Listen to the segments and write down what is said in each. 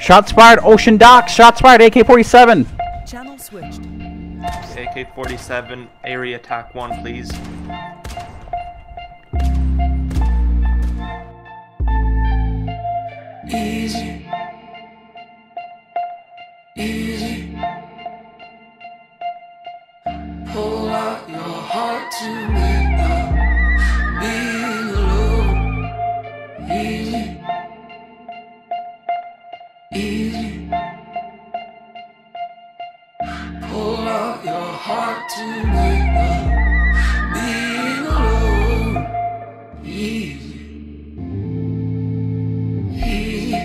Shots fired, Ocean Docks. Shots fired, AK-47. Channel switched. AK-47, area attack 1, please. Easy. Easy. Pull out your heart to make up. Be alone. Easy. Easy. Pull out your heart to make up. Be alone. Easy. Easy.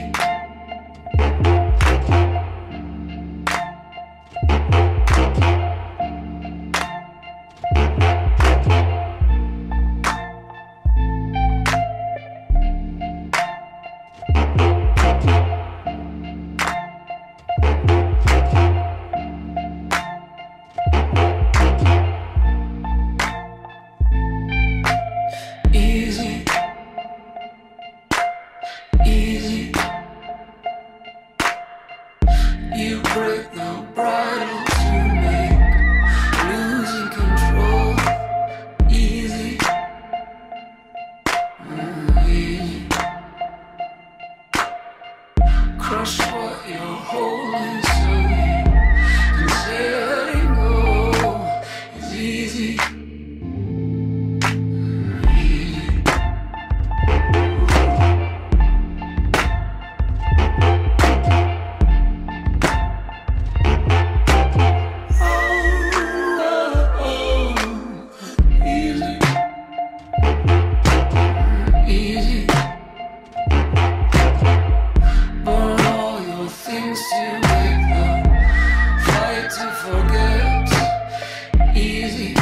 You break the bridle to make losing control. Easy, easy. Crush what you're holding so you say letting go is easy. To forget, easy.